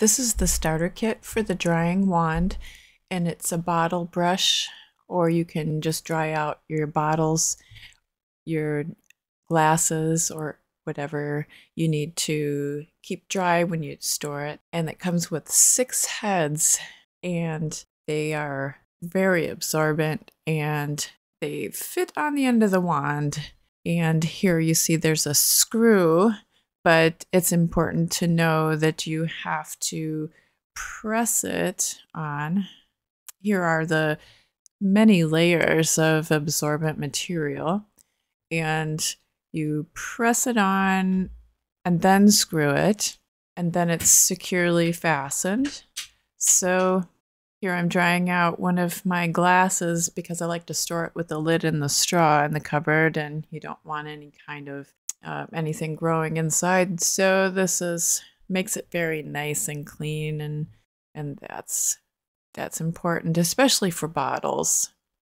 This is the starter kit for the drying wand, and it's a bottle brush, or you can just dry out your bottles, your glasses, or whatever you need to keep dry when you store it. And it comes with 6 heads, and they are very absorbent, and they fit on the end of the wand. And here you see there's a screw, but it's important to know that you have to press it on. Here are the many layers of absorbent material, and you press it on and then screw it, and then it's securely fastened. So here I'm drying out one of my glasses because I like to store it with the lid and the straw in the cupboard, and you don't want any kind of anything growing inside. So this makes it very nice and clean, and that's important, especially for bottles.